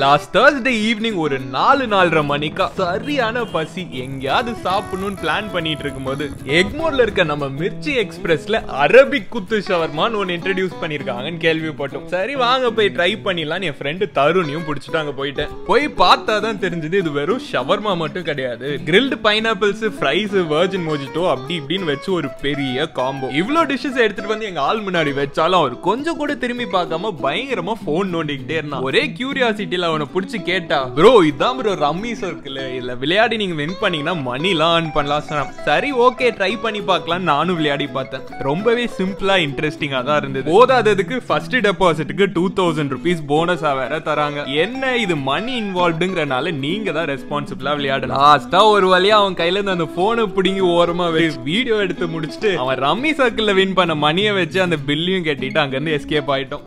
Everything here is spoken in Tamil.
Last Thursday evening ஒரு 4:40 மணிக்கு சரியான பசி எங்கயாவது சாப்பிடணும் பிளான் பண்ணிட்டு இருக்கும்போது எக்மோர்ல இருக்க நம்ம மிர்ச்சி எக்ஸ்பிரஸ்ல அரபிக் குத்து ஷவர்மான்னு ஒன்னு இன்ட்ரோடியூஸ் பண்ணிருக்காங்கன்னு கேள்விப்பட்டோம். சரி வாங்க போய் ட்ரை பண்ணிடலாம். என் ஃப்ரெண்டு தருணியும் பிடிச்சிட்டாங்க போயிட்டேன். போய் பார்த்தா தான் தெரிஞ்சது இது வெறும் ஷவர்மா மட்டும் கிடையாது. Grilled pineapples, fries, virgin mojito அப்படி இப்படின்னு வச்சு ஒரு பெரிய காம்போ. இவ்வளோ டிஷ்ஷஸ் எடுத்துட்டு வந்து எங்க ஆள் முன்னாடி வச்சாலும் அவர் கொஞ்சம் கூட திரும்பி பார்க்காம பயங்கரமா போன் நோண்டிக்கிட்டே இருந்தான். ஒரே கியூரியாசிட்டி அவனை பிடிச்சி கேட்டா, ப்ரோ இதான் ப்ரோ ரம்மீஸ் இருக்குல்ல, இதுல விளையாடி நீங்க வின் பண்ணீங்கன்னா மணிலாம் ஏர்ன் பண்ணலாம். சரி ஓகே ட்ரை பண்ணி பார்க்கலாம். நானும் விளையாடி பார்த்தேன். ரொம்பவே சிம்பிளா இன்ட்ரெஸ்டிங்கா தான் இருந்தது. போதாததுக்கு ஃபர்ஸ்ட் டெபாசிட்டுக்கு 2000 rupees போனஸா வேற தராங்க. என்ன இது மணி இன்வால்வ்டுங்கறனால நீங்க தான் ரெஸ்பான்சிபிளா விளையாடலாம். லாஸ்டா ஒரு வழியா அவன் கையில இருந்து அந்த போனை பிடிங்கி ஓரமா வீடியோ எடுத்து முடிச்சுட்டு அவன் ரம்மி சர்க்கிள்ல வின் பண்ண மணியை வச்சு அந்த பில்லையும் கட்டிட்டு அங்க இருந்து எஸ்கேப் ஆயிட்டோம்.